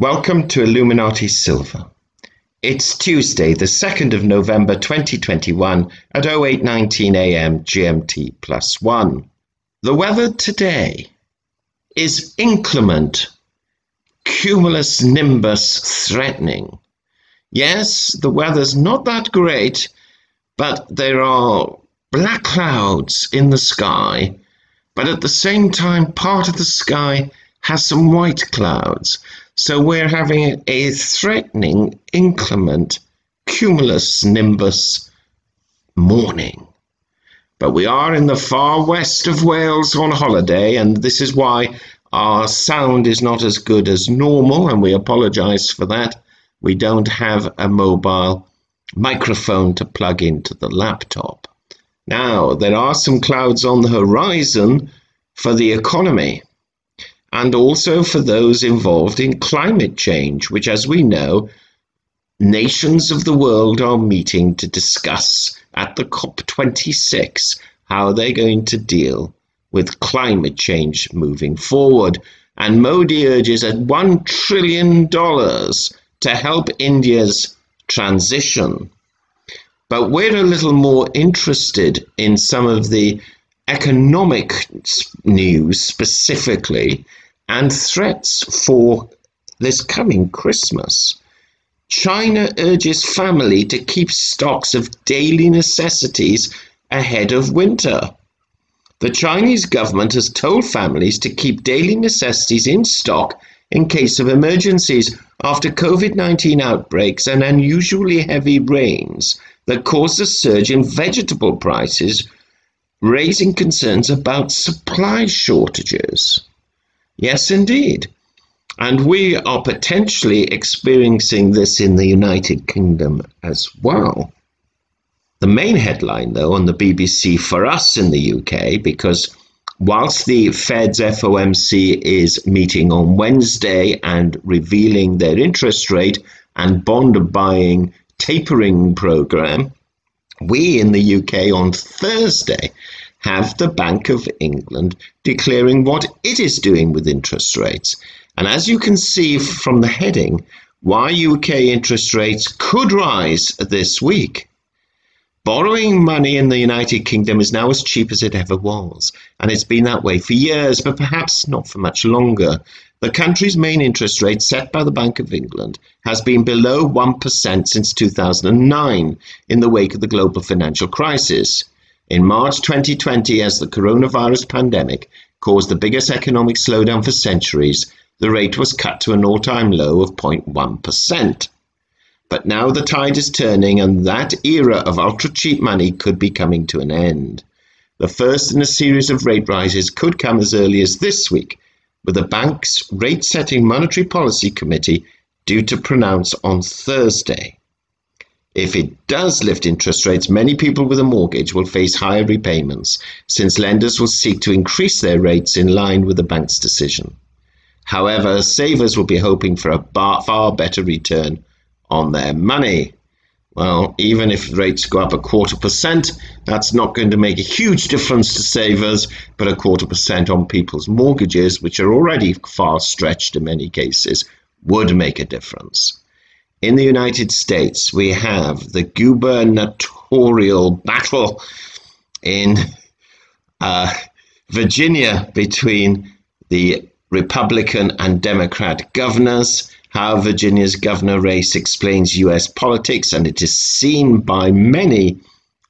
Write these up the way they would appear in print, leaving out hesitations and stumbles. Welcome to Illuminati Silver. It's Tuesday, the 2nd of November 2021 at 08:19 a.m. GMT plus 1. The weather today is inclement, cumulus nimbus threatening. Yes, the weather's not that great, but there are black clouds in the sky, but at the same time part of the sky has some white clouds. So we're having a threatening, inclement, cumulus nimbus morning. But we are in the far west of Wales on holiday, and this is why our sound is not as good as normal, and we apologise for that. We don't have a mobile microphone to plug into the laptop. Now, there are some clouds on the horizon for the economy, and also for those involved in climate change, which, as we know, nations of the world are meeting to discuss at the COP26 how they're going to deal with climate change moving forward. And Modi urges at $1 trillion to help India's transition. But we're a little more interested in some of the economic news specifically, and threats for this coming Christmas. China urges family to keep stocks of daily necessities ahead of winter. The Chinese government has told families to keep daily necessities in stock in case of emergencies after COVID-19 outbreaks and unusually heavy rains that caused a surge in vegetable prices, raising concerns about supply shortages. Yes, indeed. And we are potentially experiencing this in the United Kingdom as well. The main headline, though, on the BBC for us in the UK, because whilst the Fed's FOMC is meeting on Wednesday and revealing their interest rate and bond buying tapering programme, we in the UK on Thursday have the Bank of England declaring what it is doing with interest rates. And as you can see from the heading, why UK interest rates could rise this week. Borrowing money in the United Kingdom is now as cheap as it ever was, and it's been that way for years, but perhaps not for much longer. The country's main interest rate, set by the Bank of England, has been below 1% since 2009 in the wake of the global financial crisis. In March 2020, as the coronavirus pandemic caused the biggest economic slowdown for centuries, the rate was cut to an all-time low of 0.1%. But now the tide is turning, and that era of ultra-cheap money could be coming to an end. The first in a series of rate rises could come as early as this week, with the bank's rate-setting monetary policy committee due to pronounce on Thursday. If it does lift interest rates, many people with a mortgage will face higher repayments, since lenders will seek to increase their rates in line with the bank's decision. However, savers will be hoping for a far better return on their money. Well, even if rates go up 0.25%, that's not going to make a huge difference to savers, but 0.25% on people's mortgages, which are already far stretched in many cases, would make a difference. In the United States, we have the gubernatorial battle in Virginia between the Republican and Democrat governors. How Virginia's governor race explains US politics, and it is seen by many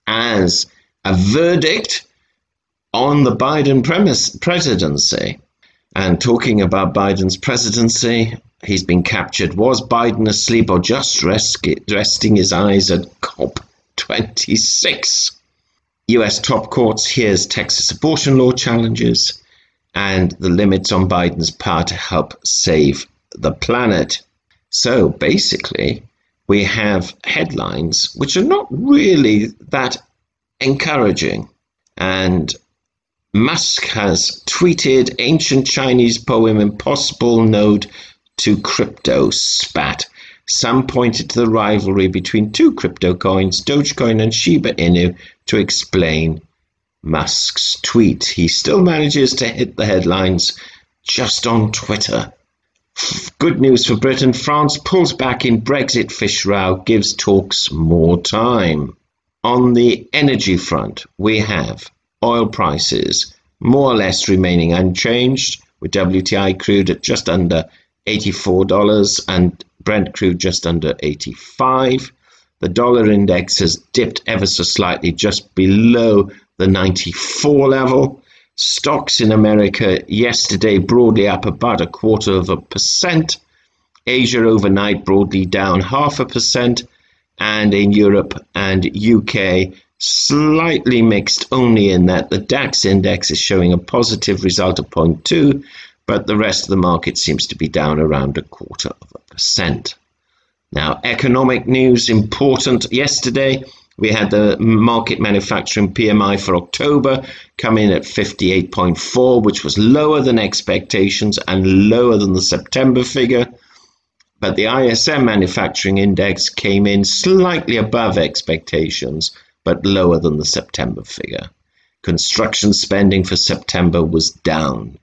as a verdict on the Biden presidency. And talking about Biden's presidency, he's been captured. Was Biden asleep or just resting his eyes at COP26? US top courts hears Texas abortion law challenges and the limits on Biden's power to help save the planet. So basically, we have headlines which are not really that encouraging. And Musk has tweeted ancient Chinese poem impossible node to crypto spat. Some pointed to the rivalry between two crypto coins, Dogecoin and Shiba Inu, to explain Musk's tweet. He still manages to hit the headlines just on Twitter. Good news for Britain. France pulls back in Brexit fish row, gives talks more time. On the energy front, we have oil prices more or less remaining unchanged, with WTI crude at just under $84 and Brent crude just under 85. The dollar index has dipped ever so slightly just below the 94 level. Stocks in America yesterday broadly up about 0.25%. Asia overnight broadly down 0.5%. And in Europe and UK, slightly mixed, only in that the DAX index is showing a positive result of 0.2, but the rest of the market seems to be down around 0.25%. Now, economic news important. Yesterday, we had the market manufacturing PMI for October come in at 58.4, which was lower than expectations and lower than the September figure. But the ISM manufacturing index came in slightly above expectations, but lower than the September figure. Construction spending for September was down.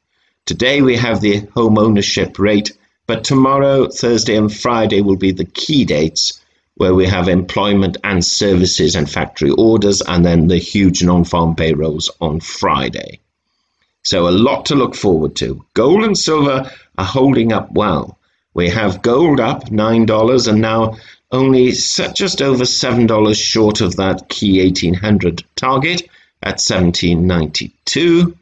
Today we have the home ownership rate, but tomorrow, Thursday and Friday will be the key dates where we have employment and services and factory orders, and then the huge non-farm payrolls on Friday. So a lot to look forward to. Gold and silver are holding up well. We have gold up $9 and now only just over $7 short of that key 1800 target at 1792.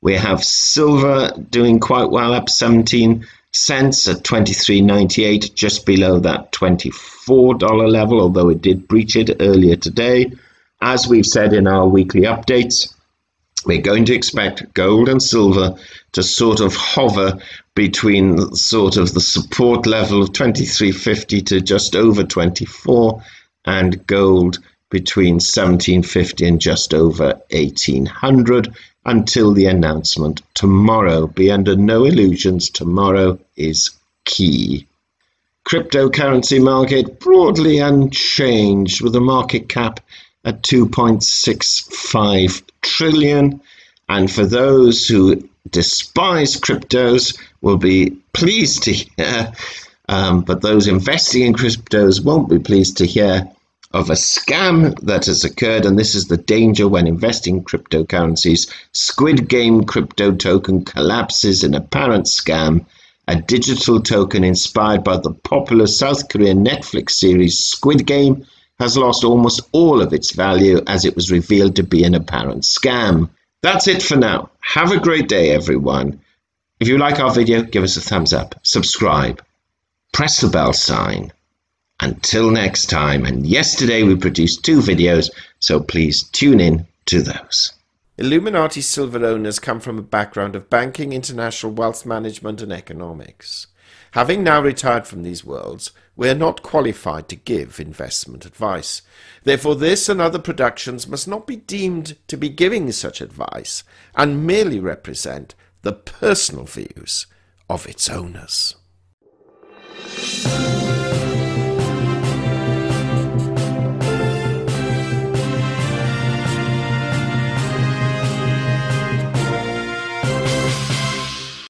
We have silver doing quite well, up 17 cents at 23.98, just below that $24 level, although it did breach it earlier today. As we've said in our weekly updates, we're going to expect gold and silver to sort of hover between sort of the support level of 23.50 to just over 24, and gold between 17.50 and just over 1800 until the announcement tomorrow. Be under no illusions, tomorrow is key. Cryptocurrency market broadly unchanged, with a market cap at 2.65 trillion. And for those who despise cryptos will be pleased to hear, but those investing in cryptos won't be pleased to hear of a scam that has occurred, and this is the danger when investing in cryptocurrencies. Squid Game crypto token collapses in apparent scam. A digital token inspired by the popular South Korean Netflix series Squid Game has lost almost all of its value as it was revealed to be an apparent scam. That's it for now. Have a great day, everyone. If you like our video, give us a thumbs up, subscribe, press the bell sign. Until next time, and yesterday we produced 2 videos, so please tune in to those. Illuminati Silver owners come from a background of banking, international wealth management and economics. Having now retired from these worlds, we are not qualified to give investment advice. Therefore, this and other productions must not be deemed to be giving such advice and merely represent the personal views of its owners.